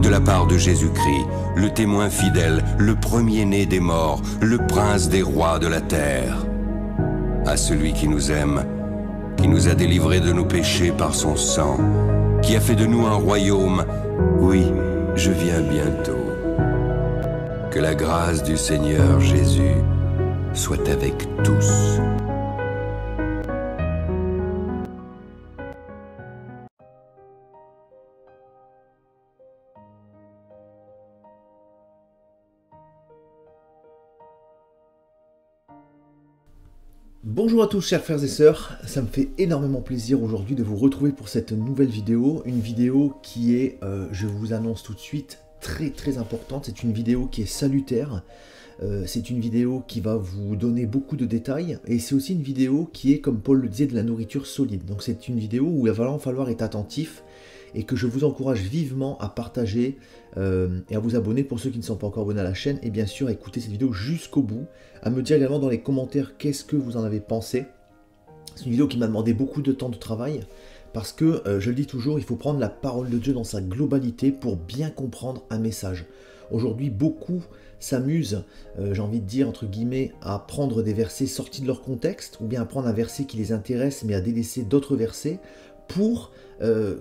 de la part de Jésus-Christ, le témoin fidèle, le premier-né des morts, le prince des rois de la terre. À celui qui nous aime, qui nous a délivrés de nos péchés par son sang, qui a fait de nous un royaume, oui, je viens bientôt. Que la grâce du Seigneur Jésus soit avec tous. Bonjour à tous chers frères et sœurs, ça me fait énormément plaisir aujourd'hui de vous retrouver pour cette nouvelle vidéo, une vidéo qui est, je vous annonce tout de suite, très importante. C'est une vidéo qui est salutaire, c'est une vidéo qui va vous donner beaucoup de détails et c'est aussi une vidéo qui est, comme Paul le disait, de la nourriture solide. Donc c'est une vidéo où il va vraiment falloir être attentif et que je vous encourage vivement à partager et à vous abonner pour ceux qui ne sont pas encore abonnés à la chaîne, et bien sûr à écouter cette vidéo jusqu'au bout, à me dire également dans les commentaires qu'est-ce que vous en avez pensé. C'est une vidéo qui m'a demandé beaucoup de temps de travail, parce que, je le dis toujours, il faut prendre la parole de Dieu dans sa globalité pour bien comprendre un message. Aujourd'hui, beaucoup s'amusent, j'ai envie de dire, entre guillemets, à prendre des versets sortis de leur contexte, ou bien à prendre un verset qui les intéresse, mais à délaisser d'autres versets, pour,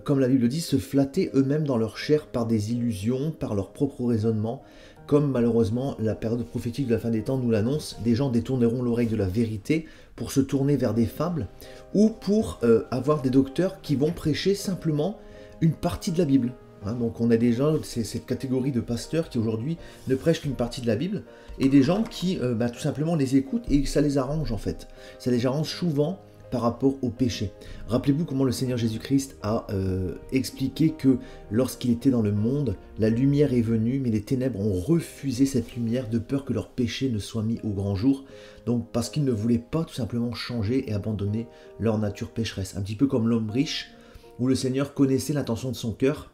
comme la Bible le dit, se flatter eux-mêmes dans leur chair par des illusions, par leur propre raisonnement, comme malheureusement la période prophétique de la fin des temps nous l'annonce. Des gens détourneront l'oreille de la vérité pour se tourner vers des fables, ou pour avoir des docteurs qui vont prêcher simplement une partie de la Bible. Hein, donc on a des gens, c'est cette catégorie de pasteurs qui aujourd'hui ne prêchent qu'une partie de la Bible, et des gens qui tout simplement les écoutent et ça les arrange en fait. Ça les arrange souvent par rapport au péché. Rappelez-vous comment le Seigneur Jésus-Christ a expliqué que lorsqu'il était dans le monde, la lumière est venue, mais les ténèbres ont refusé cette lumière de peur que leur péché ne soit mis au grand jour, donc parce qu'ils ne voulaient pas tout simplement changer et abandonner leur nature pécheresse. Un petit peu comme l'homme riche, où le Seigneur connaissait l'intention de son cœur,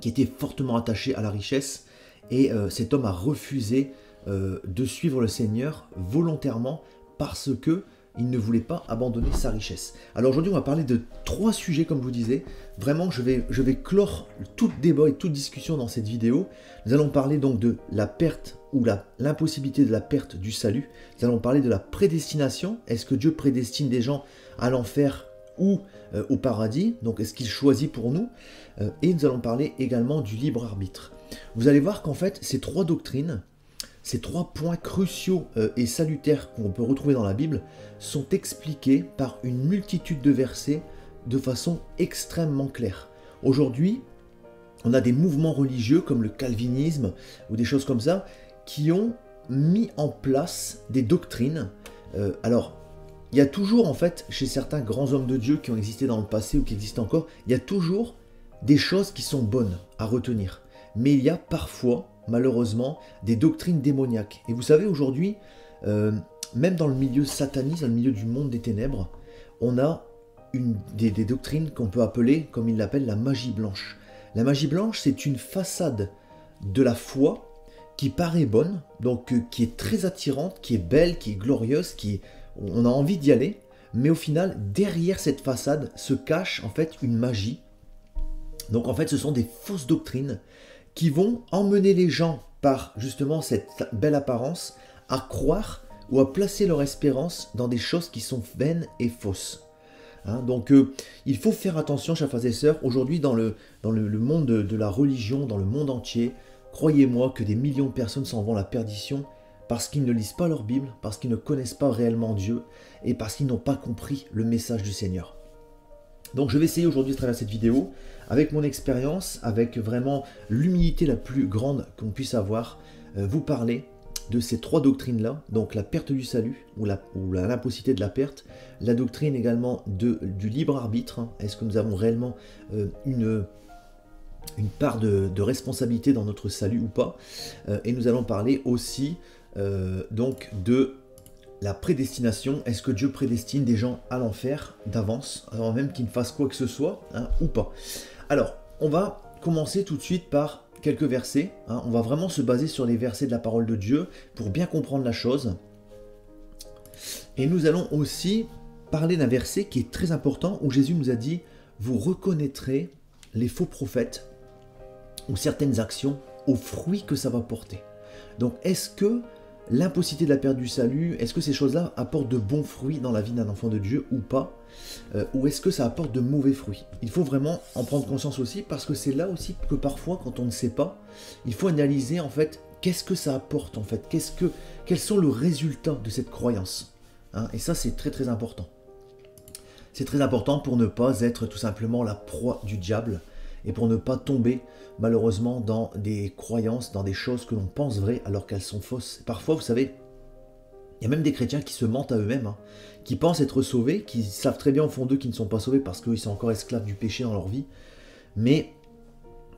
qui était fortement attaché à la richesse, et cet homme a refusé de suivre le Seigneur volontairement, parce que il ne voulait pas abandonner sa richesse. Alors aujourd'hui, on va parler de trois sujets, comme je vous disais. Vraiment, je vais clore tout débat et toute discussion dans cette vidéo. Nous allons parler donc de la perte ou l'impossibilité de la perte du salut. Nous allons parler de la prédestination. Est-ce que Dieu prédestine des gens à l'enfer ou au paradis? Donc, est-ce qu'il choisit pour nous? Et nous allons parler également du libre arbitre. Vous allez voir qu'en fait, ces trois doctrines, ces trois points cruciaux et salutaires qu'on peut retrouver dans la Bible sont expliqués par une multitude de versets de façon extrêmement claire. Aujourd'hui, on a des mouvements religieux comme le calvinisme ou des choses comme ça qui ont mis en place des doctrines. Alors, il y a toujours en fait chez certains grands hommes de Dieu qui ont existé dans le passé ou qui existent encore, il y a toujours des choses qui sont bonnes à retenir. Mais il y a parfois, malheureusement, des doctrines démoniaques. Et vous savez, aujourd'hui, même dans le milieu sataniste, dans le milieu du monde des ténèbres, on a des doctrines qu'on peut appeler, comme ils l'appellent, la magie blanche. La magie blanche, c'est une façade de la foi qui paraît bonne, donc qui est très attirante, qui est belle, qui est glorieuse, on a envie d'y aller, mais au final, derrière cette façade se cache en fait une magie. Donc en fait, ce sont des fausses doctrines qui vont emmener les gens par justement cette belle apparence à croire ou à placer leur espérance dans des choses qui sont vaines et fausses. Hein, donc il faut faire attention, chers frères et sœurs, aujourd'hui dans le monde de la religion, dans le monde entier, croyez-moi que des millions de personnes s'en vont à la perdition parce qu'ils ne lisent pas leur Bible, parce qu'ils ne connaissent pas réellement Dieu et parce qu'ils n'ont pas compris le message du Seigneur. Donc je vais essayer aujourd'hui à travers cette vidéo, avec mon expérience, avec vraiment l'humilité la plus grande qu'on puisse avoir, vous parler de ces trois doctrines-là, donc la perte du salut, ou l'impossibilité de la perte, la doctrine également du libre arbitre, hein. Est-ce que nous avons réellement une part de responsabilité dans notre salut ou pas, et nous allons parler aussi donc de la prédestination, est-ce que Dieu prédestine des gens à l'enfer d'avance, avant même qu'ils ne fassent quoi que ce soit, hein, ou pas? Alors, on va commencer tout de suite par quelques versets, hein, on va vraiment se baser sur les versets de la parole de Dieu pour bien comprendre la chose. Et nous allons aussi parler d'un verset qui est très important où Jésus nous a dit « Vous reconnaîtrez les faux prophètes ou certaines actions aux fruits que ça va porter. Donc est-ce que l'impossibilité de la perte du salut, est-ce que ces choses-là apportent de bons fruits dans la vie d'un enfant de Dieu ou pas? Ou est-ce que ça apporte de mauvais fruits? Il faut vraiment en prendre conscience aussi, parce que c'est là aussi que parfois, quand on ne sait pas, il faut analyser en fait qu'est-ce que ça apporte en fait, quels sont le résultat de cette croyance, hein? Et ça c'est très important. C'est très important pour ne pas être tout simplement la proie du diable et pour ne pas tomber malheureusement dans des croyances, dans des choses que l'on pense vraies alors qu'elles sont fausses. Parfois, vous savez, il y a même des chrétiens qui se mentent à eux-mêmes, hein, qui pensent être sauvés, qui savent très bien au fond d'eux qu'ils ne sont pas sauvés parce qu'ils sont encore esclaves du péché dans leur vie, mais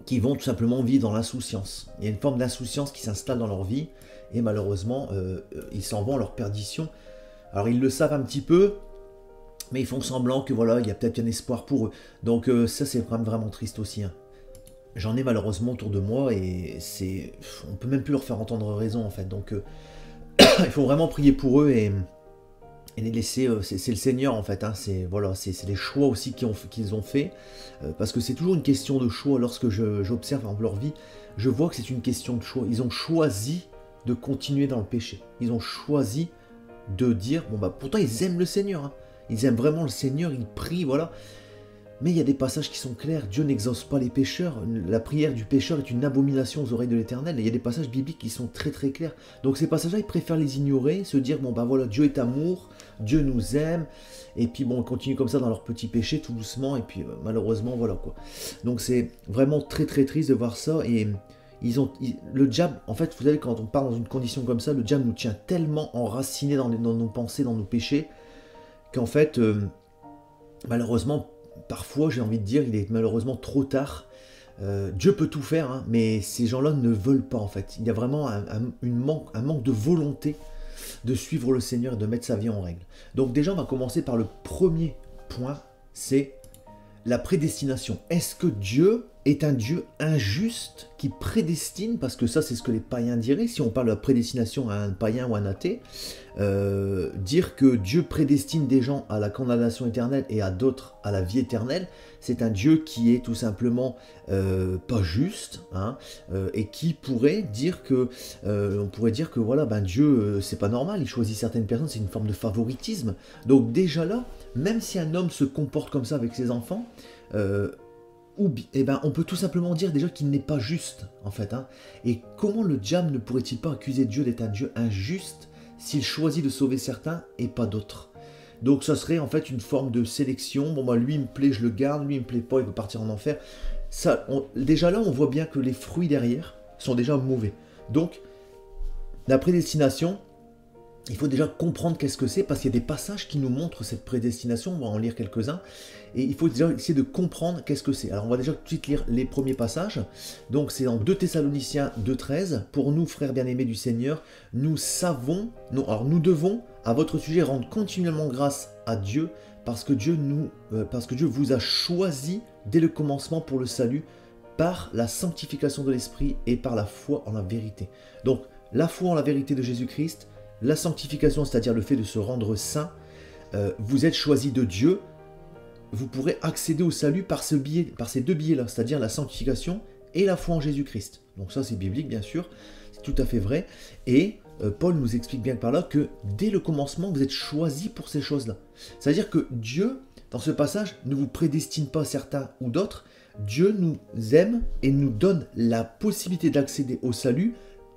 qui vont tout simplement vivre dans l'insouciance. Il y a une forme d'insouciance qui s'installe dans leur vie et malheureusement, ils s'en vont à leur perdition. Alors ils le savent un petit peu, mais ils font semblant que voilà, il y a peut-être un espoir pour eux. Donc ça, c'est vraiment triste aussi, hein. J'en ai malheureusement autour de moi et c'est, on peut même plus leur faire entendre raison en fait. Donc il faut vraiment prier pour eux et les laisser, c'est le Seigneur en fait, hein. C'est voilà, les choix aussi qu'ils ont fait, parce que c'est toujours une question de choix. Lorsque j'observe leur vie, je vois que c'est une question de choix. Ils ont choisi de continuer dans le péché. Ils ont choisi de dire, bon bah pourtant ils aiment le Seigneur, hein. Ils aiment vraiment le Seigneur, ils prient, voilà. Mais il y a des passages qui sont clairs. Dieu n'exauce pas les pécheurs. La prière du pécheur est une abomination aux oreilles de l'Éternel. Il y a des passages bibliques qui sont très clairs. Donc ces passages-là, ils préfèrent les ignorer, se dire, bon ben voilà, Dieu est amour, Dieu nous aime. Et puis bon, ils continuent comme ça dans leurs petits péchés, tout doucement. Et puis malheureusement, voilà quoi. Donc c'est vraiment très triste de voir ça. Et le diable, en fait, vous savez, quand on part dans une condition comme ça, le diable nous tient tellement enracinés dans nos pensées, dans nos péchés, qu'en fait, malheureusement, parfois, j'ai envie de dire, il est malheureusement trop tard. Dieu peut tout faire, hein, mais ces gens-là ne veulent pas en fait. Il y a vraiment un manque de volonté de suivre le Seigneur et de mettre sa vie en règle. Donc déjà, on va commencer par le premier point, c'est la prédestination. Est-ce que Dieu est un Dieu injuste qui prédestine? Parce que ça, c'est ce que les païens diraient. Si on parle de prédestination à un païen ou à un athée, dire que Dieu prédestine des gens à la condamnation éternelle et à d'autres à la vie éternelle, c'est un Dieu qui est tout simplement pas juste, hein, et qui pourrait dire que, on pourrait dire que voilà, ben Dieu, c'est pas normal, il choisit certaines personnes, c'est une forme de favoritisme. Donc déjà là, même si un homme se comporte comme ça avec ses enfants, on peut tout simplement dire déjà qu'il n'est pas juste en fait, hein. Et comment le diable ne pourrait-il pas accuser Dieu d'être un Dieu injuste s'il choisit de sauver certains et pas d'autres? Donc ça serait en fait une forme de sélection. Bon bah lui il me plaît, je le garde, lui il me plaît pas, il peut partir en enfer. Ça, déjà là on voit bien que les fruits derrière sont déjà mauvais. Donc la prédestination, il faut déjà comprendre qu'est-ce que c'est, parce qu'il y a des passages qui nous montrent cette prédestination, on va en lire quelques-uns, et il faut déjà essayer de comprendre qu'est-ce que c'est. Alors on va déjà tout de suite lire les premiers passages. Donc c'est dans 2 Thessaloniciens 2,13, « Pour nous, frères bien-aimés du Seigneur, nous devons à votre sujet rendre continuellement grâce à Dieu, parce que Dieu vous a choisi dès le commencement pour le salut, par la sanctification de l'esprit et par la foi en la vérité. » Donc la foi en la vérité de Jésus-Christ, la sanctification, c'est-à-dire le fait de se rendre saint, vous êtes choisi de Dieu, vous pourrez accéder au salut par ces deux biais-là, c'est-à-dire la sanctification et la foi en Jésus-Christ. Donc ça c'est biblique bien sûr, c'est tout à fait vrai, et Paul nous explique bien par là que dès le commencement vous êtes choisi pour ces choses-là. C'est-à-dire que Dieu, dans ce passage, ne vous prédestine pas certains ou d'autres, Dieu nous aime et nous donne la possibilité d'accéder au salut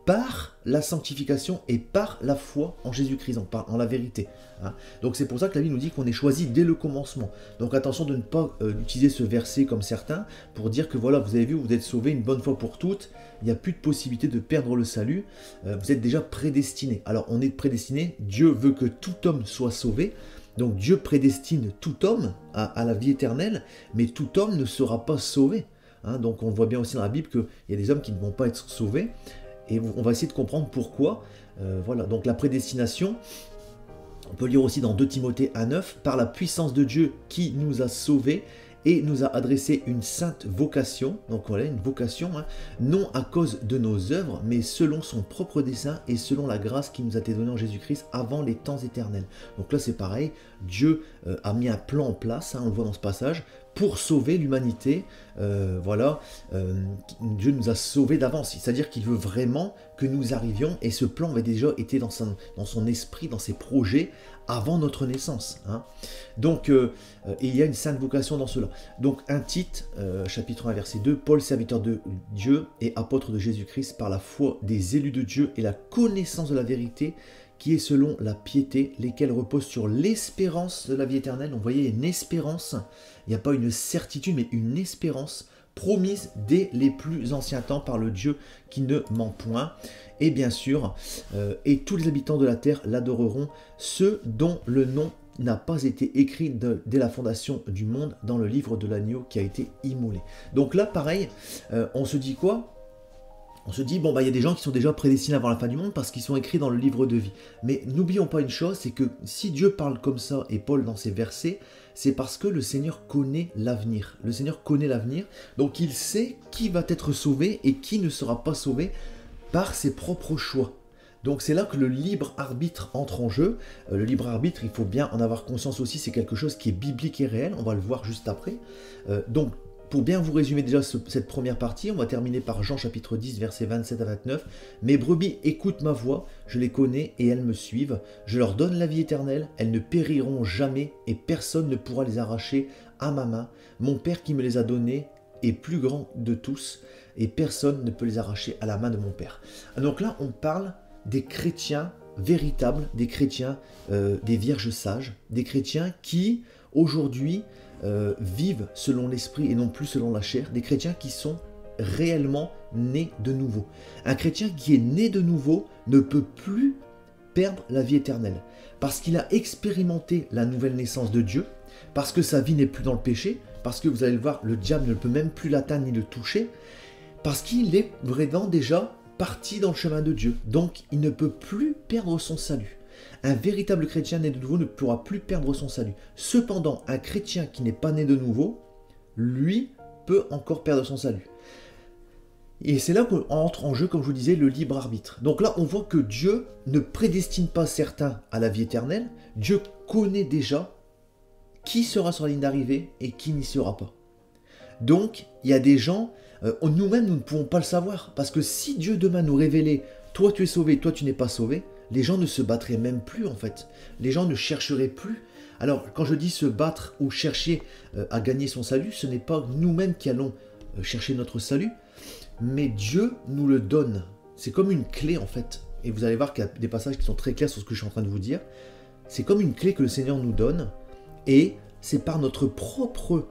par la sanctification et par la foi en Jésus-Christ, en la vérité. Hein. Donc c'est pour ça que la Bible nous dit qu'on est choisi dès le commencement. Donc attention de ne pas utiliser ce verset comme certains pour dire que voilà, vous avez vu, vous êtes sauvés une bonne fois pour toutes, il n'y a plus de possibilité de perdre le salut, vous êtes déjà prédestinés. Alors on est prédestinés, Dieu veut que tout homme soit sauvé, donc Dieu prédestine tout homme à la vie éternelle, mais tout homme ne sera pas sauvé. Hein. Donc on voit bien aussi dans la Bible qu'il y a des hommes qui ne vont pas être sauvés, et on va essayer de comprendre pourquoi. Voilà, donc la prédestination, on peut lire aussi dans 2 Timothée 1,9, « Par la puissance de Dieu qui nous a sauvés et nous a adressé une sainte vocation », donc voilà, une vocation, hein, « non à cause de nos œuvres, mais selon son propre dessein et selon la grâce qui nous a été donnée en Jésus-Christ avant les temps éternels. » Donc là c'est pareil, Dieu a mis un plan en place, hein, on le voit dans ce passage, pour sauver l'humanité. Dieu nous a sauvés d'avance, c'est-à-dire qu'il veut vraiment que nous arrivions, et ce plan avait déjà été dans son esprit, dans ses projets, avant notre naissance. Hein. Donc, il y a une sainte vocation dans cela. Donc, un titre, chapitre 1, verset 2, Paul, serviteur de Dieu et apôtre de Jésus-Christ, par la foi des élus de Dieu et la connaissance de la vérité, qui est selon la piété, lesquels reposent sur l'espérance de la vie éternelle. Donc, vous voyez, une espérance, il n'y a pas une certitude, mais une espérance promise dès les plus anciens temps par le Dieu qui ne ment point. Et bien sûr, et tous les habitants de la terre l'adoreront, ceux dont le nom n'a pas été écrit dès la fondation du monde dans le livre de l'agneau qui a été immolé. Donc là, pareil, on se dit quoi ? On se dit, bon, bah, y a des gens qui sont déjà prédestinés avant la fin du monde parce qu'ils sont écrits dans le livre de vie. Mais n'oublions pas une chose, c'est que si Dieu parle comme ça, et Paul dans ses versets, c'est parce que le Seigneur connaît l'avenir. Le Seigneur connaît l'avenir, donc il sait qui va être sauvé et qui ne sera pas sauvé par ses propres choix. Donc c'est là que le libre arbitre entre en jeu. Le libre arbitre, il faut bien en avoir conscience aussi, c'est quelque chose qui est biblique et réel, on va le voir juste après. Donc, pour bien vous résumer déjà cette première partie, on va terminer par Jean chapitre 10, versets 27 à 29. « Mes brebis écoutent ma voix, je les connais et elles me suivent. Je leur donne la vie éternelle, elles ne périront jamais et personne ne pourra les arracher à ma main. Mon Père qui me les a donnés est plus grand de tous et personne ne peut les arracher à la main de mon Père. » Donc là, on parle des chrétiens véritables, des chrétiens, des vierges sages, des chrétiens qui, aujourd'hui, vivent selon l'esprit et non plus selon la chair, des chrétiens qui sont réellement nés de nouveau. Un chrétien qui est né de nouveau ne peut plus perdre la vie éternelle parce qu'il a expérimenté la nouvelle naissance de Dieu, parce que sa vie n'est plus dans le péché, parce que vous allez le voir, le diable ne peut même plus l'atteindre ni le toucher, parce qu'il est vraiment déjà parti dans le chemin de Dieu. Donc il ne peut plus perdre son salut. Un véritable chrétien né de nouveau ne pourra plus perdre son salut. Cependant, un chrétien qui n'est pas né de nouveau, lui, peut encore perdre son salut. Et c'est là qu'entre en jeu, comme je vous disais, le libre arbitre. Donc là, on voit que Dieu ne prédestine pas certains à la vie éternelle. Dieu connaît déjà qui sera sur la ligne d'arrivée et qui n'y sera pas. Donc, il y a des gens, nous-mêmes, nous ne pouvons pas le savoir. Parce que si Dieu demain nous révélait, toi tu es sauvé, toi tu n'es pas sauvé, les gens ne se battraient même plus en fait, les gens ne chercheraient plus. Alors quand je dis se battre ou chercher à gagner son salut, ce n'est pas nous-mêmes qui allons chercher notre salut, mais Dieu nous le donne. C'est comme une clé en fait, et vous allez voir qu'il y a des passages qui sont très clairs sur ce que je suis en train de vous dire. C'est comme une clé que le Seigneur nous donne, et c'est par notre propre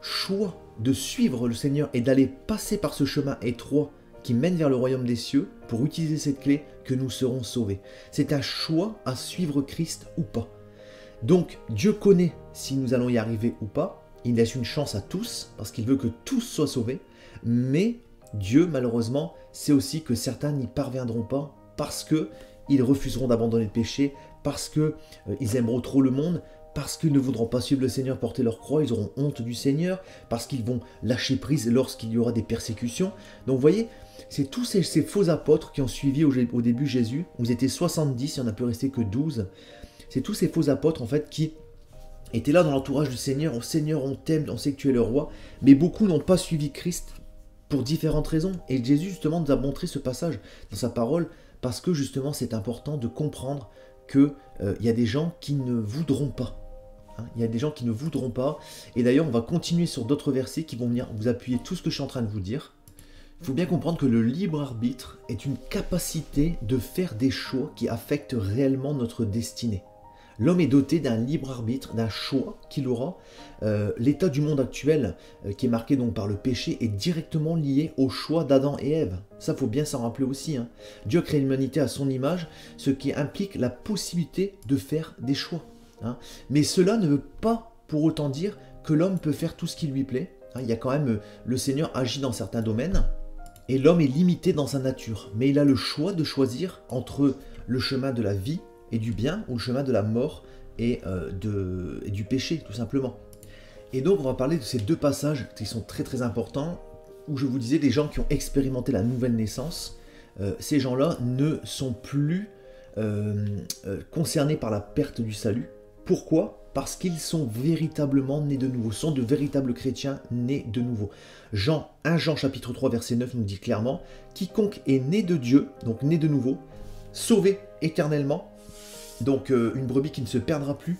choix de suivre le Seigneur et d'aller passer par ce chemin étroit qui mène vers le royaume des cieux, pour utiliser cette clé, que nous serons sauvés. C'est un choix à suivre Christ ou pas. Donc, Dieu connaît si nous allons y arriver ou pas. Il laisse une chance à tous, parce qu'il veut que tous soient sauvés. Mais Dieu, malheureusement, sait aussi que certains n'y parviendront pas, parce qu'ils refuseront d'abandonner le péché, parce qu'ils aimeront trop le monde, parce qu'ils ne voudront pas suivre le Seigneur, porter leur croix, ils auront honte du Seigneur, parce qu'ils vont lâcher prise lorsqu'il y aura des persécutions. Donc, vous voyez, c'est tous ces faux apôtres qui ont suivi au début Jésus. Ils étaient 70, il n'y en a plus resté que 12. C'est tous ces faux apôtres en fait qui étaient là dans l'entourage du Seigneur. « Oh Seigneur, on t'aime, on sait que tu es le roi. » Mais beaucoup n'ont pas suivi Christ pour différentes raisons. Et Jésus justement nous a montré ce passage dans sa parole parce que justement c'est important de comprendre qu'il y a des gens qui ne voudront pas. Il y a des gens qui ne voudront pas. Et d'ailleurs on va continuer sur d'autres versets qui vont venir vous appuyer tout ce que je suis en train de vous dire. Il faut bien comprendre que le libre arbitre est une capacité de faire des choix qui affectent réellement notre destinée. L'homme est doté d'un libre arbitre, d'un choix qu'il aura. L'état du monde actuel, qui est marqué donc par le péché, est directement lié au choix d'Adam et Ève. Ça, il faut bien s'en rappeler aussi. Hein. Dieu crée l'humanité à son image, ce qui implique la possibilité de faire des choix. Hein. Mais cela ne veut pas pour autant dire que l'homme peut faire tout ce qui lui plaît. Hein. Il y a quand même, le Seigneur agit dans certains domaines. Et l'homme est limité dans sa nature, mais il a le choix de choisir entre le chemin de la vie et du bien, ou le chemin de la mort et du péché, tout simplement. Et donc, on va parler de ces deux passages qui sont très très importants, où je vous disais, des gens qui ont expérimenté la nouvelle naissance, ces gens-là ne sont plus concernés par la perte du salut. Pourquoi ? parce qu'ils sont véritablement nés de nouveau, sont de véritables chrétiens nés de nouveau. 1 Jean chapitre 3 verset 9 nous dit clairement « Quiconque est né de Dieu, donc né de nouveau, sauvé éternellement, donc une brebis qui ne se perdra plus,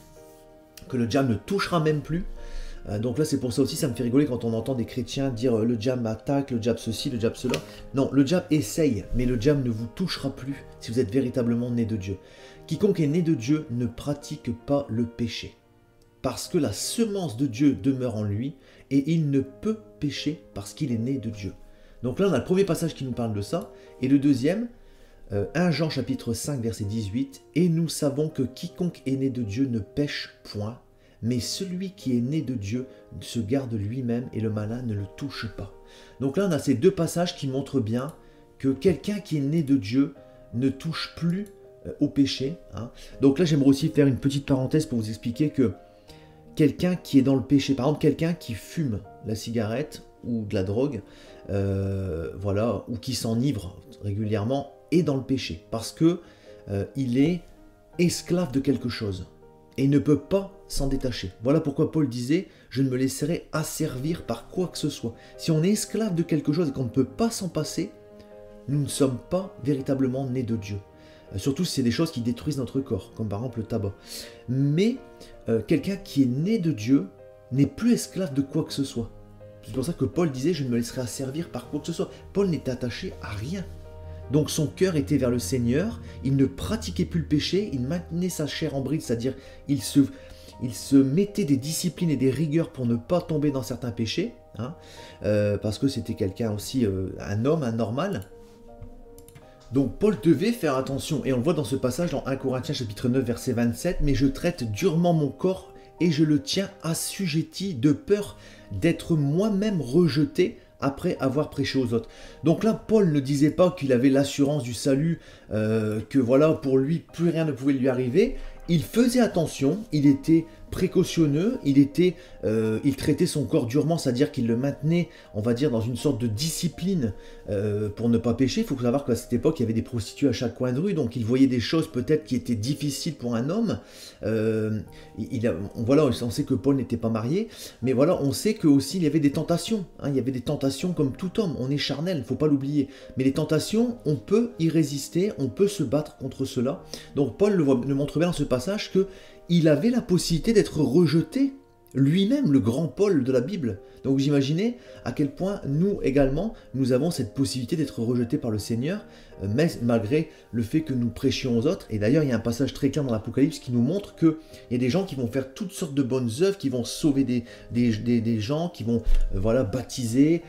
que le diable ne touchera même plus. » Donc là, c'est pour ça aussi, ça me fait rigoler quand on entend des chrétiens dire le diable m'attaque, le diable ceci, le diable cela. Non, le diable essaye, mais le diable ne vous touchera plus si vous êtes véritablement né de Dieu. Quiconque est né de Dieu ne pratique pas le péché, parce que la semence de Dieu demeure en lui, et il ne peut pécher parce qu'il est né de Dieu. Donc là, on a le premier passage qui nous parle de ça, et le deuxième, 1 Jean chapitre 5 verset 18, « Et nous savons que quiconque est né de Dieu ne pêche point, mais celui qui est né de Dieu se garde lui-même et le malin ne le touche pas. » Donc là, on a ces deux passages qui montrent bien que quelqu'un qui est né de Dieu ne touche plus au péché. Hein. Donc là, j'aimerais aussi faire une petite parenthèse pour vous expliquer que quelqu'un qui est dans le péché, par exemple quelqu'un qui fume la cigarette ou de la drogue, voilà, ou qui s'enivre régulièrement, est dans le péché parce que il est esclave de quelque chose. Et ne peut pas s'en détacher. Voilà pourquoi Paul disait « Je ne me laisserai asservir par quoi que ce soit ». Si on est esclave de quelque chose et qu'on ne peut pas s'en passer, nous ne sommes pas véritablement nés de Dieu. Surtout si c'est des choses qui détruisent notre corps, comme par exemple le tabac. Mais quelqu'un qui est né de Dieu n'est plus esclave de quoi que ce soit. C'est pour ça que Paul disait « Je ne me laisserai asservir par quoi que ce soit ». Paul n'était attaché à rien. Donc son cœur était vers le Seigneur, il ne pratiquait plus le péché, il maintenait sa chair en bride, c'est-à-dire il se mettait des disciplines et des rigueurs pour ne pas tomber dans certains péchés, hein, parce que c'était quelqu'un aussi, un homme, un normal. Donc Paul devait faire attention, et on le voit dans ce passage dans 1 Corinthiens chapitre 9 verset 27, « Mais je traite durement mon corps et je le tiens assujetti de peur d'être moi-même rejeté » après avoir prêché aux autres. Donc là, Paul ne disait pas qu'il avait l'assurance du salut, que voilà, pour lui, plus rien ne pouvait lui arriver. Il faisait attention, il était précautionneux, il traitait son corps durement, c'est-à-dire qu'il le maintenait, on va dire, dans une sorte de discipline pour ne pas pécher. Il faut savoir qu'à cette époque, il y avait des prostituées à chaque coin de rue, donc il voyait des choses peut-être qui étaient difficiles pour un homme. Voilà, on sait que Paul n'était pas marié, mais voilà, on sait qu'aussi il y avait des tentations. Hein, il y avait des tentations comme tout homme, on est charnel, il ne faut pas l'oublier. Mais les tentations, on peut y résister, on peut se battre contre cela. Donc Paul le montre bien dans ce passage que il avait la possibilité d'être rejeté, lui-même, le grand Paul de la Bible. Donc vous imaginez à quel point nous également, nous avons cette possibilité d'être rejetés par le Seigneur, malgré le fait que nous prêchions aux autres. Et d'ailleurs, il y a un passage très clair dans l'Apocalypse qui nous montre qu'il y a des gens qui vont faire toutes sortes de bonnes œuvres, qui vont sauver des gens, qui vont voilà, baptiser,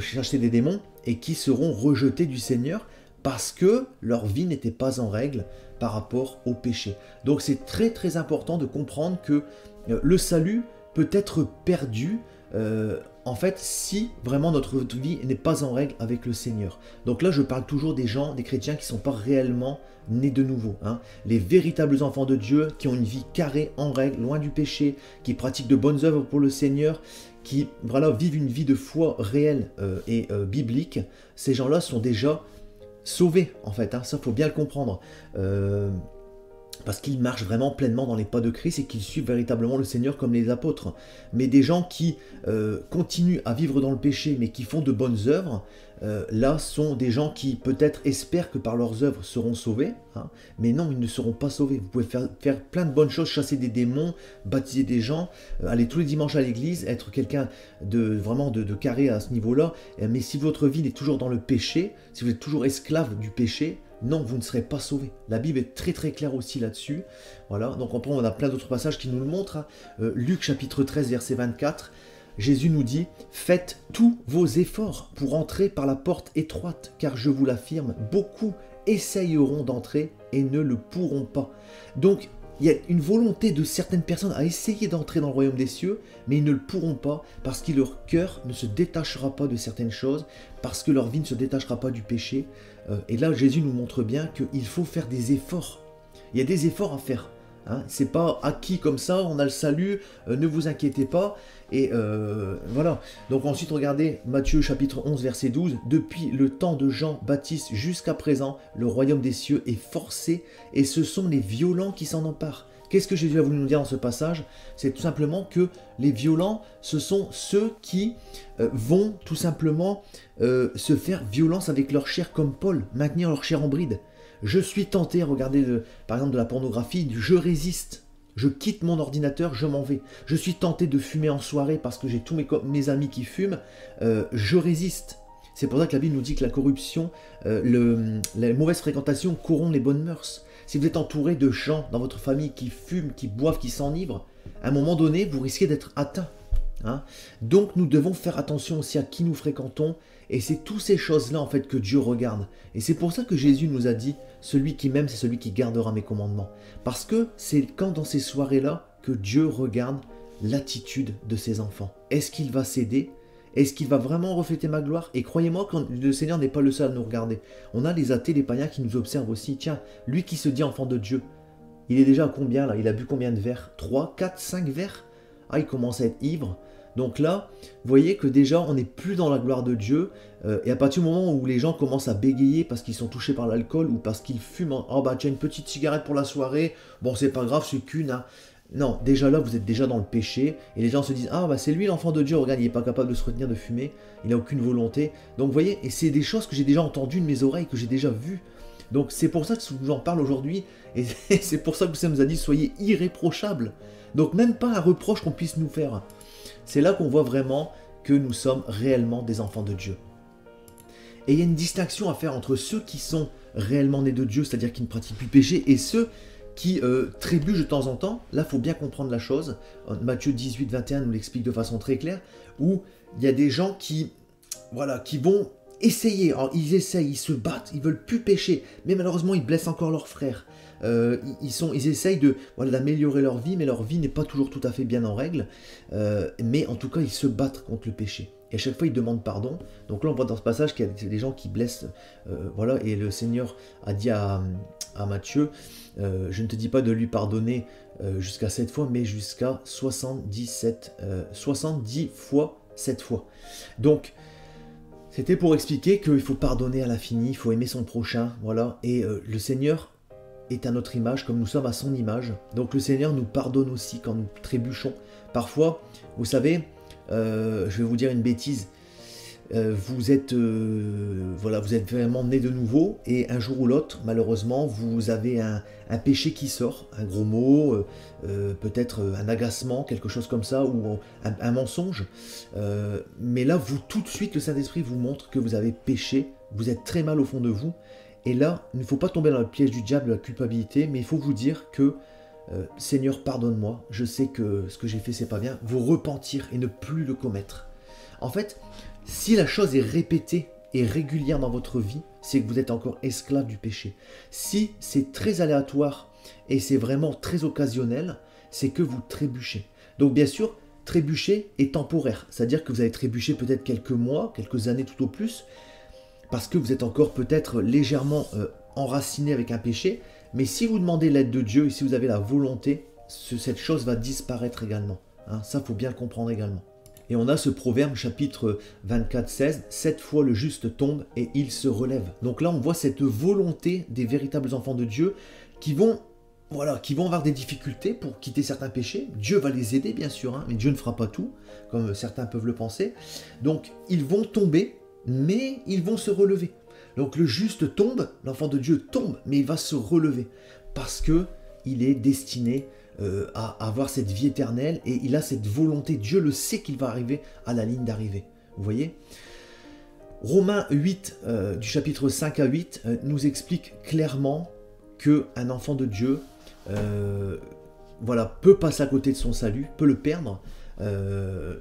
chasser des démons, et qui seront rejetés du Seigneur parce que leur vie n'était pas en règle par rapport au péché. Donc c'est très très important de comprendre que le salut peut être perdu en fait si vraiment notre vie n'est pas en règle avec le Seigneur. Donc là je parle toujours des gens, des chrétiens qui ne sont pas réellement nés de nouveau. Hein. Les véritables enfants de Dieu qui ont une vie carrée, en règle, loin du péché, qui pratiquent de bonnes œuvres pour le Seigneur, qui voilà, vivent une vie de foi réelle et biblique, ces gens-là sont déjà sauvé en fait, hein, ça faut bien le comprendre, parce qu'ils marchent vraiment pleinement dans les pas de Christ et qu'ils suivent véritablement le Seigneur comme les apôtres. Mais des gens qui continuent à vivre dans le péché mais qui font de bonnes œuvres, là sont des gens qui peut-être espèrent que par leurs œuvres seront sauvés, hein, mais non, ils ne seront pas sauvés. Vous pouvez faire plein de bonnes choses, chasser des démons, baptiser des gens, aller tous les dimanches à l'église, être quelqu'un de vraiment de carré à ce niveau-là, mais si votre vie est toujours dans le péché, si vous êtes toujours esclave du péché, non, vous ne serez pas sauvés. La Bible est très très claire aussi là-dessus. Voilà, donc après on a plein d'autres passages qui nous le montrent. Hein. Luc chapitre 13 verset 24, Jésus nous dit « Faites tous vos efforts pour entrer par la porte étroite, car je vous l'affirme, beaucoup essayeront d'entrer et ne le pourront pas. » Donc, il y a une volonté de certaines personnes à essayer d'entrer dans le royaume des cieux, mais ils ne le pourront pas parce que leur cœur ne se détachera pas de certaines choses, parce que leur vie ne se détachera pas du péché. Et là, Jésus nous montre bien qu'il faut faire des efforts. Il y a des efforts à faire. Hein. C'est pas acquis comme ça, on a le salut, ne vous inquiétez pas. Et voilà. Donc ensuite, regardez Matthieu chapitre 11 verset 12. « Depuis le temps de Jean-Baptiste jusqu'à présent, le royaume des cieux est forcé et ce sont les violents qui s'en emparent. Qu'est-ce que Jésus a voulu nous dire dans ce passage? C'est tout simplement que les violents, ce sont ceux qui vont tout simplement se faire violence avec leur chair comme Paul, maintenir leur chair en bride. Je suis tenté à regarder par exemple de la pornographie, du « je résiste ». Je quitte mon ordinateur, je m'en vais. Je suis tenté de fumer en soirée parce que j'ai tous mes amis qui fument. Je résiste. C'est pour ça que la Bible nous dit que la corruption, la mauvaise fréquentation corrompt les bonnes mœurs. Si vous êtes entouré de gens dans votre famille qui fument, qui boivent, qui s'enivrent, à un moment donné, vous risquez d'être atteint. Hein? Donc nous devons faire attention aussi à qui nous fréquentons. Et c'est toutes ces choses-là en fait que Dieu regarde. Et c'est pour ça que Jésus nous a dit, celui qui m'aime, c'est celui qui gardera mes commandements. Parce que c'est quand dans ces soirées-là que Dieu regarde l'attitude de ses enfants. Est-ce qu'il va céder? Est-ce qu'il va vraiment refléter ma gloire? Et croyez-moi que le Seigneur n'est pas le seul à nous regarder. On a les athées, les païens qui nous observent aussi. Tiens, lui qui se dit enfant de Dieu, il est déjà à combien là? Il a bu combien de verres? 3, 4, 5 verres? Ah, il commence à être ivre. Donc là, vous voyez que déjà, on n'est plus dans la gloire de Dieu. Et à partir du moment où les gens commencent à bégayer parce qu'ils sont touchés par l'alcool ou parce qu'ils fument, oh bah tiens, une petite cigarette pour la soirée, bon c'est pas grave, c'est qu'une. Hein. Non, déjà là, vous êtes déjà dans le péché. Et les gens se disent, ah bah c'est lui l'enfant de Dieu, regarde, il n'est pas capable de se retenir de fumer, il n'a aucune volonté. Donc vous voyez, et c'est des choses que j'ai déjà entendues de mes oreilles, que j'ai déjà vues. Donc c'est pour ça que je vous en parle aujourd'hui, et c'est pour ça que le Seigneur nous a dit, soyez irréprochables. Donc même pas un reproche qu'on puisse nous faire. C'est là qu'on voit vraiment que nous sommes réellement des enfants de Dieu. Et il y a une distinction à faire entre ceux qui sont réellement nés de Dieu, c'est-à-dire qui ne pratiquent plus le péché, et ceux qui trébuchent de temps en temps. Là, il faut bien comprendre la chose. Matthieu 18, 21 nous l'explique de façon très claire, où il y a des gens qui, voilà, qui vont essayer. Alors, ils essayent, ils se battent, ils veulent plus pécher, mais malheureusement, ils blessent encore leurs frères. Ils essayent d'améliorer leur vie, mais leur vie n'est pas toujours tout à fait bien en règle. Mais en tout cas, ils se battent contre le péché. Et à chaque fois, ils demandent pardon. Donc là, on voit dans ce passage qu'il y a des gens qui blessent. Et le Seigneur a dit à Matthieu, je ne te dis pas de lui pardonner jusqu'à 7 fois, mais jusqu'à 70 fois 7 fois. Donc, c'était pour expliquer qu'il faut pardonner à l'infini, il faut aimer son prochain. Voilà. Et le Seigneur est à notre image, comme nous sommes à son image. Donc le Seigneur nous pardonne aussi quand nous trébuchons. Parfois, vous savez, je vais vous dire une bêtise, vous êtes vraiment né de nouveau, et un jour ou l'autre, malheureusement, vous avez un péché qui sort, un gros mot, peut-être un agacement, quelque chose comme ça, ou un mensonge. Mais là, vous, tout de suite, le Saint-Esprit vous montre que vous avez péché, vous êtes très mal au fond de vous. Et là, il ne faut pas tomber dans le piège du diable, de la culpabilité, mais il faut vous dire que « Seigneur, pardonne-moi, je sais que ce que j'ai fait, c'est pas bien. » Vous repentir et ne plus le commettre. En fait, si la chose est répétée et régulière dans votre vie, c'est que vous êtes encore esclave du péché. Si c'est très aléatoire et c'est vraiment très occasionnel, c'est que vous trébuchez. Donc bien sûr, trébucher est temporaire, c'est-à-dire que vous avez trébuché peut-être quelques mois, quelques années tout au plus, parce que vous êtes encore peut-être légèrement enraciné avec un péché, mais si vous demandez l'aide de Dieu et si vous avez la volonté, cette chose va disparaître également. Hein, ça, il faut bien le comprendre également. Et on a ce proverbe chapitre 24, 16, « 7 fois le juste tombe et il se relève ». Donc là, on voit cette volonté des véritables enfants de Dieu qui vont... Voilà, qui vont avoir des difficultés pour quitter certains péchés. Dieu va les aider, bien sûr, hein, mais Dieu ne fera pas tout, comme certains peuvent le penser. Donc, ils vont tomber, mais ils vont se relever. Donc le juste tombe, l'enfant de Dieu tombe, mais il va se relever parce qu'il est destiné à avoir cette vie éternelle et il a cette volonté. Dieu le sait qu'il va arriver à la ligne d'arrivée. Vous voyez ? Romains 8, du chapitre 5 à 8, nous explique clairement qu'un enfant de Dieu peut passer à côté de son salut, peut le perdre.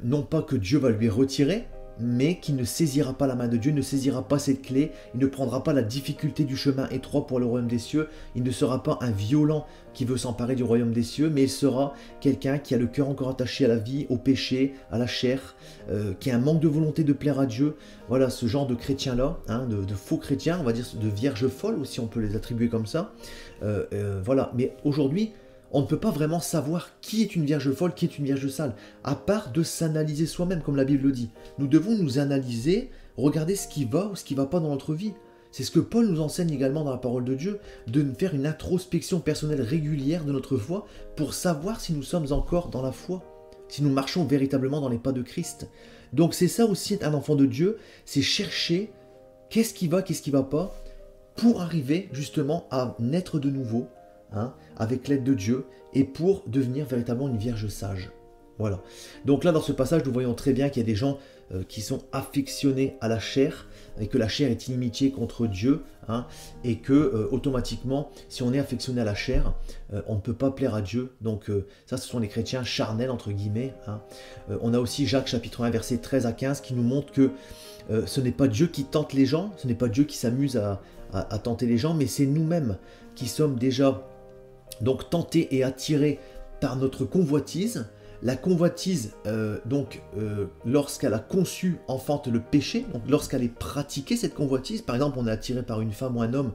Non pas que Dieu va lui retirer, mais qui ne saisira pas la main de Dieu, ne saisira pas cette clé, il ne prendra pas la difficulté du chemin étroit pour le royaume des cieux, il ne sera pas un violent qui veut s'emparer du royaume des cieux, mais il sera quelqu'un qui a le cœur encore attaché à la vie, au péché, à la chair, qui a un manque de volonté de plaire à Dieu. Voilà, ce genre de chrétiens-là, hein, de faux chrétiens, on va dire de vierges folles aussi, on peut les attribuer comme ça. Mais aujourd'hui, on ne peut pas vraiment savoir qui est une vierge folle, qui est une vierge sale, à part de s'analyser soi-même, comme la Bible le dit. Nous devons nous analyser, regarder ce qui va ou ce qui ne va pas dans notre vie. C'est ce que Paul nous enseigne également dans la parole de Dieu, de faire une introspection personnelle régulière de notre foi pour savoir si nous sommes encore dans la foi, si nous marchons véritablement dans les pas de Christ. Donc c'est ça aussi être un enfant de Dieu, c'est chercher qu'est-ce qui va pas, pour arriver justement à naître de nouveau, hein, avec l'aide de Dieu, et pour devenir véritablement une vierge sage. Voilà. Donc là, dans ce passage, nous voyons très bien qu'il y a des gens qui sont affectionnés à la chair, et que la chair est inimitié contre Dieu, hein, et que automatiquement, si on est affectionné à la chair, on ne peut pas plaire à Dieu. Donc ça, ce sont les chrétiens charnels, entre guillemets. Hein. On a aussi Jacques chapitre 1, versets 13 à 15, qui nous montre que ce n'est pas Dieu qui tente les gens, ce n'est pas Dieu qui s'amuse à tenter les gens, mais c'est nous-mêmes qui sommes déjà donc tentés et attirés par notre convoitise. La convoitise, lorsqu'elle a conçu, enfante le péché. Donc, lorsqu'elle est pratiquée, cette convoitise, par exemple, on est attiré par une femme ou un homme,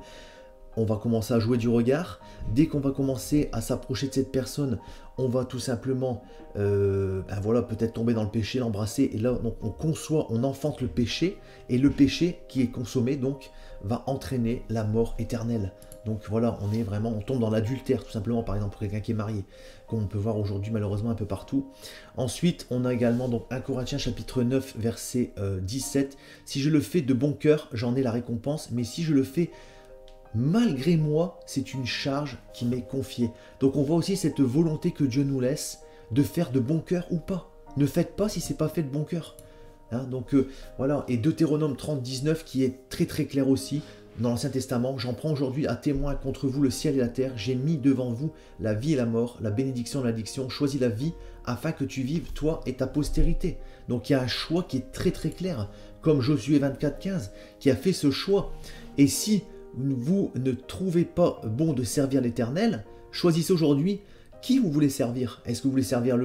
on va commencer à jouer du regard. Dès qu'on va commencer à s'approcher de cette personne, on va tout simplement, peut-être tomber dans le péché, l'embrasser. Et là, donc, on conçoit, on enfante le péché. Et le péché qui est consommé, donc, va entraîner la mort éternelle. Donc voilà, on tombe dans l'adultère, tout simplement, par exemple, pour quelqu'un qui est marié, comme on peut voir aujourd'hui, malheureusement, un peu partout. Ensuite, on a également donc 1 Corinthiens, chapitre 9, verset 17. « Si je le fais de bon cœur, j'en ai la récompense, mais si je le fais malgré moi, c'est une charge qui m'est confiée. » Donc on voit aussi cette volonté que Dieu nous laisse de faire de bon cœur ou pas. Ne faites pas si ce n'est pas fait de bon cœur. Hein, donc voilà, et Deutéronome 30, 19, qui est très très clair aussi, dans l'Ancien Testament, « J'en prends aujourd'hui à témoin contre vous le ciel et la terre. J'ai mis devant vous la vie et la mort, la bénédiction et l'addiction. Choisis la vie afin que tu vives, toi et ta postérité. » Donc il y a un choix qui est très très clair, comme Josué 24,15 qui a fait ce choix. « Et si vous ne trouvez pas bon de servir l'Éternel, choisissez aujourd'hui qui vous voulez servir. Est-ce que vous voulez servir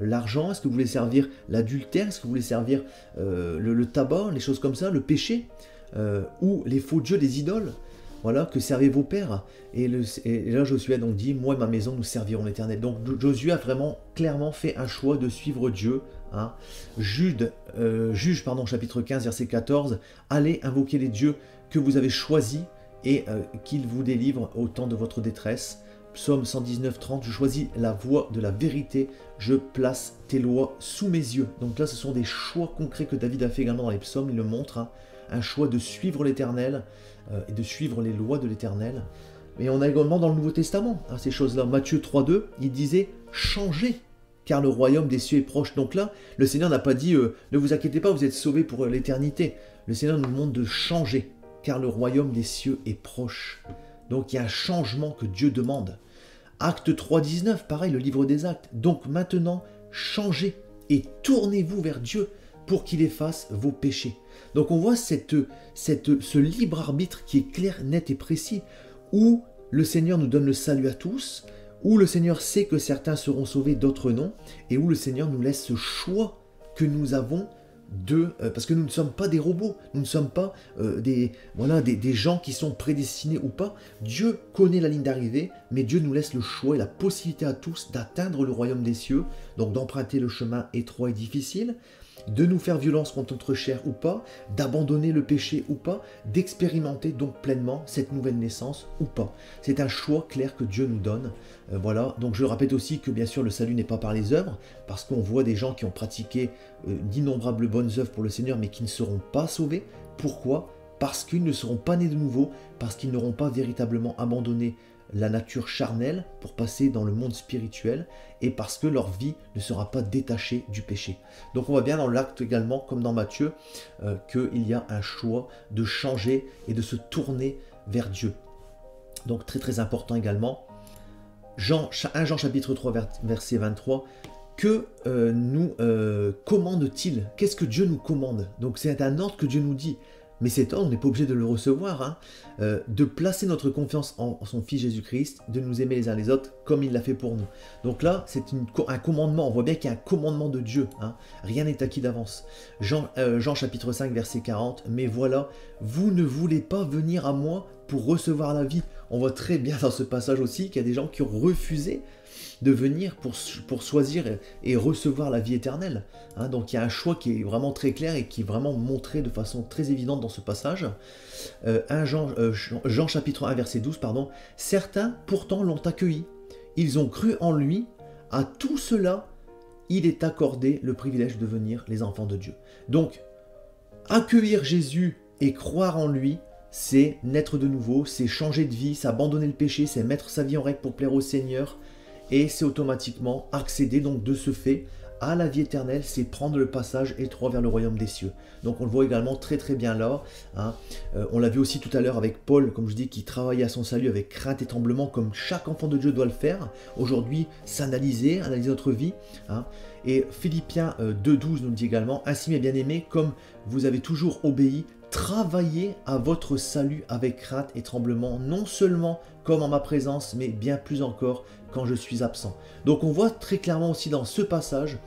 l'argent? Est-ce que vous voulez servir l'adultère? Est-ce que vous voulez servir le tabac, les choses comme ça, le péché ? Ou les faux dieux, les idoles, voilà, que servaient vos pères. » Et là, Josué a donc dit, moi et ma maison, nous servirons l'Éternel. Donc Josué a vraiment clairement fait un choix de suivre Dieu. Hein. Juge, chapitre 15, verset 14, allez invoquer les dieux que vous avez choisis et qu'ils vous délivrent au temps de votre détresse. Psaume 119, 30, je choisis la voie de la vérité, je place tes lois sous mes yeux. Donc là, ce sont des choix concrets que David a fait également dans les psaumes, il le montre, hein. Un choix de suivre l'Éternel et de suivre les lois de l'Éternel. Mais on a également dans le Nouveau Testament ces choses-là. Matthieu 3,2, il disait « Changez, car le royaume des cieux est proche. » Donc là, le Seigneur n'a pas dit « Ne vous inquiétez pas, vous êtes sauvés pour l'éternité. » Le Seigneur nous demande de changer, car le royaume des cieux est proche. Donc il y a un changement que Dieu demande. Acte 3,19, pareil, le livre des Actes. « Donc maintenant, changez et tournez-vous vers Dieu. » pour qu'il efface vos péchés. Donc on voit ce libre arbitre qui est clair, net et précis, où le Seigneur nous donne le salut à tous, où le Seigneur sait que certains seront sauvés, d'autres non, et où le Seigneur nous laisse ce choix que nous avons parce que nous ne sommes pas des robots, nous ne sommes pas des gens qui sont prédestinés ou pas. Dieu connaît la ligne d'arrivée, mais Dieu nous laisse le choix et la possibilité à tous d'atteindre le royaume des cieux, donc d'emprunter le chemin étroit et difficile, de nous faire violence contre notre chair ou pas, d'abandonner le péché ou pas, d'expérimenter donc pleinement cette nouvelle naissance ou pas. C'est un choix clair que Dieu nous donne. Donc je rappelle aussi que bien sûr le salut n'est pas par les œuvres, parce qu'on voit des gens qui ont pratiqué d'innombrables bonnes œuvres pour le Seigneur, mais qui ne seront pas sauvés. Pourquoi? Parce qu'ils ne seront pas nés de nouveau, parce qu'ils n'auront pas véritablement abandonné la nature charnelle pour passer dans le monde spirituel, et parce que leur vie ne sera pas détachée du péché. Donc on voit bien dans l'acte également, comme dans Matthieu, qu'il y a un choix de changer et de se tourner vers Dieu. Donc très très important également. 1 Jean chapitre 3 verset 23, que nous commande-t-il? Qu'est-ce que Dieu nous commande? Donc c'est un ordre que Dieu nous dit. Mais cet ordre, on n'est pas obligé de le recevoir, hein, de placer notre confiance en son Fils Jésus-Christ, de nous aimer les uns les autres comme il l'a fait pour nous. Donc là, c'est un commandement, on voit bien qu'il y a un commandement de Dieu, hein, rien n'est acquis d'avance. Jean chapitre 5, verset 40, « Mais voilà, vous ne voulez pas venir à moi pour recevoir la vie. On voit très bien dans ce passage aussi qu'il y a des gens qui ont refusé de venir pour choisir et recevoir la vie éternelle. Hein, donc il y a un choix qui est vraiment très clair et qui est vraiment montré de façon très évidente dans ce passage. Jean chapitre 1 verset 12, pardon. « Certains pourtant l'ont accueilli. Ils ont cru en lui. À tout cela, il est accordé le privilège de devenir les enfants de Dieu. » Donc, accueillir Jésus et croire en lui, c'est naître de nouveau, c'est changer de vie, c'est abandonner le péché, c'est mettre sa vie en règle pour plaire au Seigneur. Et c'est automatiquement accéder donc de ce fait à la vie éternelle, c'est prendre le passage étroit vers le royaume des cieux. Donc on le voit également très bien là. Hein. On l'a vu aussi tout à l'heure avec Paul, comme je dis, qui travaillait à son salut avec crainte et tremblement, comme chaque enfant de Dieu doit le faire. Aujourd'hui, s'analyser, analyser notre vie. Hein. Et Philippiens 2.12 nous dit également, « Ainsi mes bien-aimés, comme vous avez toujours obéi, travaillez à votre salut avec crainte et tremblement, non seulement comme en ma présence, mais bien plus encore quand je suis absent. » Donc on voit très clairement aussi dans ce passage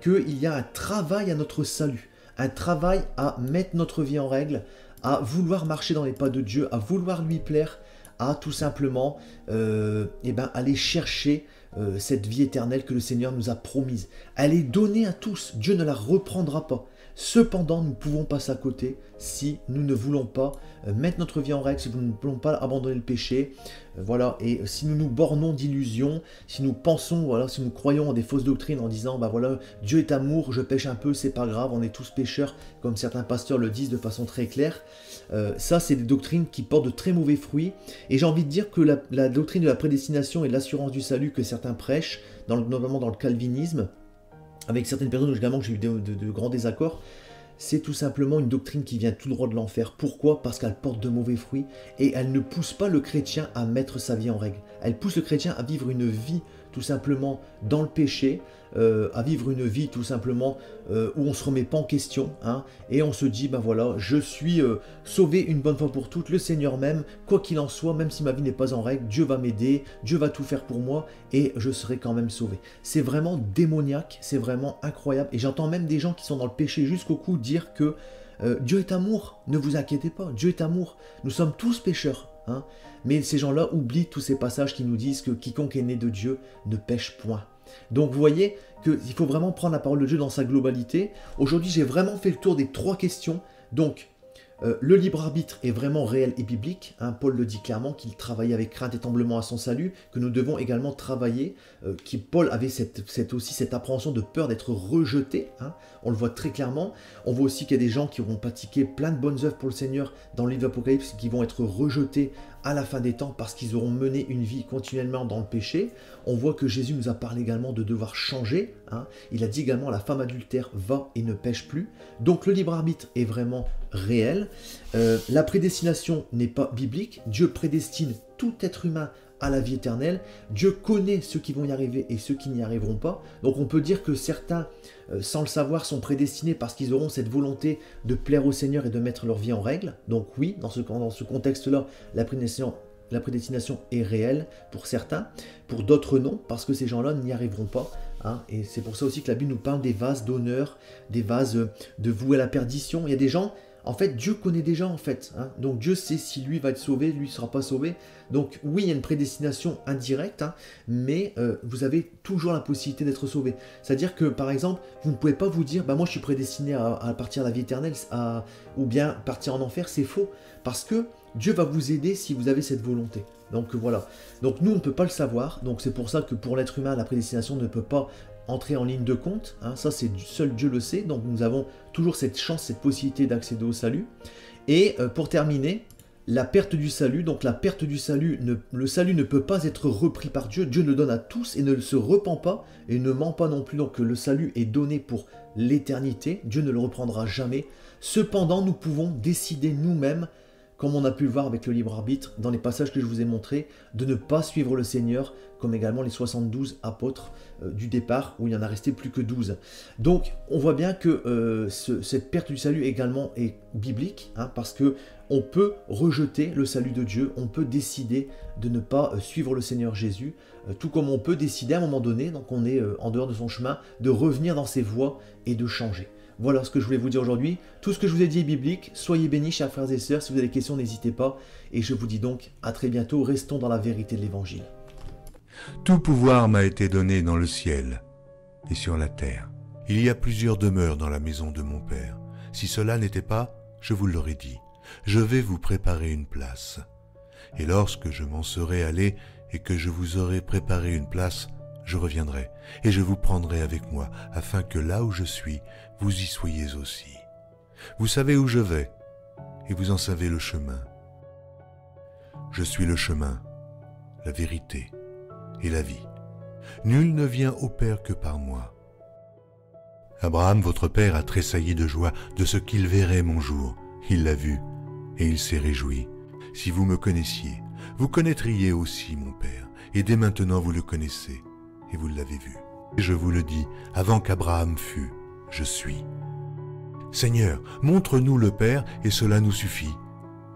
qu'il y a un travail à notre salut, un travail à mettre notre vie en règle, à vouloir marcher dans les pas de Dieu, à vouloir lui plaire, à tout simplement aller chercher cette vie éternelle que le Seigneur nous a promise. Elle est donnée à tous, Dieu ne la reprendra pas. Cependant, nous pouvons passer à côté si nous ne voulons pas mettre notre vie en règle, si nous ne voulons pas abandonner le péché. Voilà. Et si nous nous bornons d'illusions, si nous pensons, voilà, si nous croyons en des fausses doctrines en disant, bah voilà, Dieu est amour, je pêche un peu, c'est pas grave, on est tous pécheurs, comme certains pasteurs le disent de façon très claire. Ça, c'est des doctrines qui portent de très mauvais fruits. Et j'ai envie de dire que la doctrine de la prédestination et de l'assurance du salut que certains prêchent, notamment dans le calvinisme, avec certaines personnes évidemment que j'ai eu de grands désaccords, c'est tout simplement une doctrine qui vient tout droit de l'enfer. Pourquoi? Parce qu'elle porte de mauvais fruits et elle ne pousse pas le chrétien à mettre sa vie en règle. Elle pousse le chrétien à vivre une vie tout simplement dans le péché, à vivre une vie tout simplement où on ne se remet pas en question, hein, et on se dit, ben voilà, je suis sauvé une bonne fois pour toutes, le Seigneur m'aime, quoi qu'il en soit, même si ma vie n'est pas en règle, Dieu va m'aider, Dieu va tout faire pour moi et je serai quand même sauvé. C'est vraiment démoniaque, c'est vraiment incroyable, et j'entends même des gens qui sont dans le péché jusqu'au cou dire que Dieu est amour, ne vous inquiétez pas, Dieu est amour, nous sommes tous pécheurs. Hein? Mais ces gens-là oublient tous ces passages qui nous disent que quiconque est né de Dieu ne pêche point. Donc vous voyez qu'il faut vraiment prendre la parole de Dieu dans sa globalité. Aujourd'hui, j'ai vraiment fait le tour des trois questions. Donc, le libre-arbitre est vraiment réel et biblique. Hein? Paul le dit clairement qu'il travaillait avec crainte et tremblement à son salut, que nous devons également travailler. Paul avait aussi cette appréhension de peur d'être rejeté. Hein? On le voit très clairement. On voit aussi qu'il y a des gens qui vont pratiquer plein de bonnes œuvres pour le Seigneur dans le livre d'Apocalypse qui vont être rejetés à la fin des temps parce qu'ils auront mené une vie continuellement dans le péché. On voit que Jésus nous a parlé également de devoir changer. Hein. Il a dit également à la femme adultère, va et ne pêche plus. Donc le libre arbitre est vraiment réel. La prédestination n'est pas biblique. Dieu prédestine tout être humain à la vie éternelle. Dieu connaît ceux qui vont y arriver et ceux qui n'y arriveront pas. Donc on peut dire que certains, sans le savoir, sont prédestinés parce qu'ils auront cette volonté de plaire au Seigneur et de mettre leur vie en règle. Donc oui, dans ce contexte-là, la prédestination est réelle pour certains. Pour d'autres, non, parce que ces gens-là n'y arriveront pas. Hein, et c'est pour ça aussi que la Bible nous parle des vases d'honneur, des vases de voués à la perdition. Il y a des gens... En fait, Dieu connaît déjà, en fait. Hein. Donc, Dieu sait si lui va être sauvé, lui ne sera pas sauvé. Donc, oui, il y a une prédestination indirecte, hein, mais vous avez toujours la possibilité d'être sauvé. C'est-à-dire que, par exemple, vous ne pouvez pas vous dire, bah, moi, je suis prédestiné à partir à la vie éternelle ou bien partir en enfer. C'est faux, parce que Dieu va vous aider si vous avez cette volonté. Donc, voilà. Donc, nous, on ne peut pas le savoir. Donc, c'est pour ça que pour l'être humain, la prédestination ne peut pas entrer en ligne de compte, hein, ça c'est seul Dieu le sait, donc nous avons toujours cette chance, cette possibilité d'accéder au salut. Et pour terminer, la perte du salut, donc la perte du salut, le salut ne peut pas être repris par Dieu, Dieu le donne à tous et ne se repent pas et ne ment pas non plus, donc le salut est donné pour l'éternité, Dieu ne le reprendra jamais. Cependant, nous pouvons décider nous-mêmes, comme on a pu le voir avec le libre arbitre dans les passages que je vous ai montrés, de ne pas suivre le Seigneur, comme également les 72 apôtres du départ, où il n'y en a resté plus que 12. Donc, on voit bien que cette perte du salut également est biblique, hein, parce que on peut rejeter le salut de Dieu, on peut décider de ne pas suivre le Seigneur Jésus, tout comme on peut décider à un moment donné, donc on est en dehors de son chemin, de revenir dans ses voies et de changer. Voilà ce que je voulais vous dire aujourd'hui. Tout ce que je vous ai dit est biblique. Soyez bénis, chers frères et sœurs. Si vous avez des questions, n'hésitez pas. Et je vous dis donc à très bientôt. Restons dans la vérité de l'Évangile. Tout pouvoir m'a été donné dans le ciel et sur la terre. Il y a plusieurs demeures dans la maison de mon Père. Si cela n'était pas, je vous l'aurais dit. Je vais vous préparer une place. Et lorsque je m'en serai allé et que je vous aurai préparé une place, je reviendrai et je vous prendrai avec moi, afin que là où je suis, vous y soyez aussi. Vous savez où je vais et vous en savez le chemin. Je suis le chemin, la vérité et la vie. Nul ne vient au Père que par moi. Abraham, votre père, a tressailli de joie de ce qu'il verrait mon jour. Il l'a vu et il s'est réjoui. Si vous me connaissiez, vous connaîtriez aussi mon Père, et dès maintenant vous le connaissez et vous l'avez vu. Et je vous le dis, avant qu'Abraham fût, je suis. Seigneur, montre-nous le Père et cela nous suffit.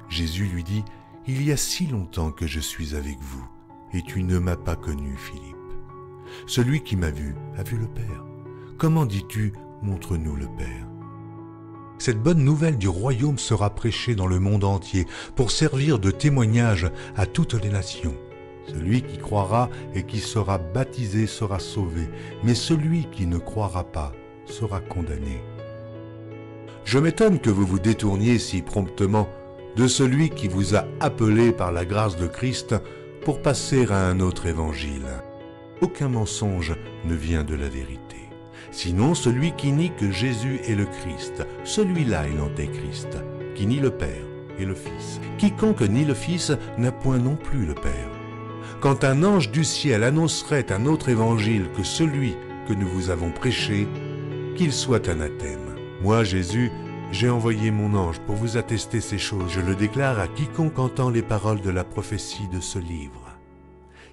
Jésus lui dit, il y a si longtemps que je suis avec vous et tu ne m'as pas connu, Philippe. Celui qui m'a vu le Père. Comment dis-tu, montre-nous le Père? Cette bonne nouvelle du royaume sera prêchée dans le monde entier pour servir de témoignage à toutes les nations. Celui qui croira et qui sera baptisé sera sauvé, mais celui qui ne croira pas sera condamné. Je m'étonne que vous vous détourniez si promptement de celui qui vous a appelé par la grâce de Christ pour passer à un autre évangile. Aucun mensonge ne vient de la vérité. Sinon, celui qui nie que Jésus est le Christ, celui-là est l'antéchrist, qui nie le Père et le Fils. Quiconque nie le Fils n'a point non plus le Père. Quand un ange du ciel annoncerait un autre évangile que celui que nous vous avons prêché, qu'il soit anathème. Moi, Jésus, j'ai envoyé mon ange pour vous attester ces choses. Je le déclare à quiconque entend les paroles de la prophétie de ce livre.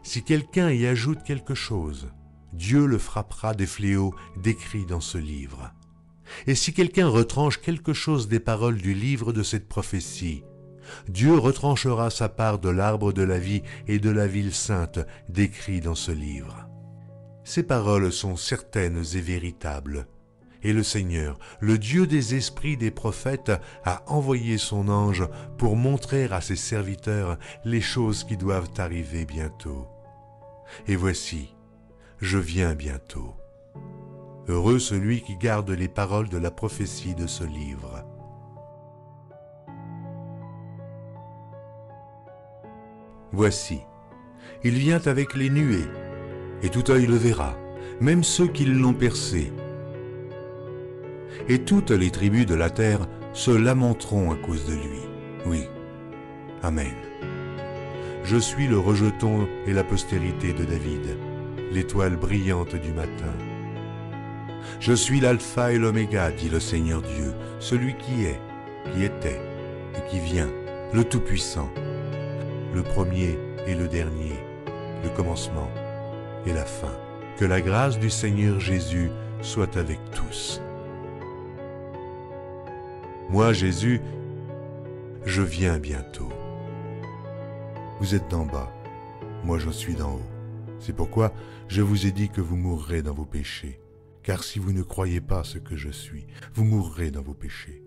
Si quelqu'un y ajoute quelque chose, Dieu le frappera des fléaux décrits dans ce livre. Et si quelqu'un retranche quelque chose des paroles du livre de cette prophétie, Dieu retranchera sa part de l'arbre de la vie et de la ville sainte décrits dans ce livre. Ces paroles sont certaines et véritables. Et le Seigneur, le Dieu des esprits des prophètes, a envoyé son ange pour montrer à ses serviteurs les choses qui doivent arriver bientôt. Et voici, je viens bientôt. Heureux celui qui garde les paroles de la prophétie de ce livre. Voici, il vient avec les nuées, et tout œil le verra, même ceux qui l'ont percé. Et toutes les tribus de la terre se lamenteront à cause de lui. Oui. Amen. Je suis le rejeton et la postérité de David, l'étoile brillante du matin. Je suis l'alpha et l'oméga, dit le Seigneur Dieu, celui qui est, qui était et qui vient, le Tout-Puissant, le premier et le dernier, le commencement et la fin. Que la grâce du Seigneur Jésus soit avec tous. Moi, Jésus, je viens bientôt. Vous êtes d'en bas, moi je suis d'en haut. C'est pourquoi je vous ai dit que vous mourrez dans vos péchés, car si vous ne croyez pas ce que je suis, vous mourrez dans vos péchés.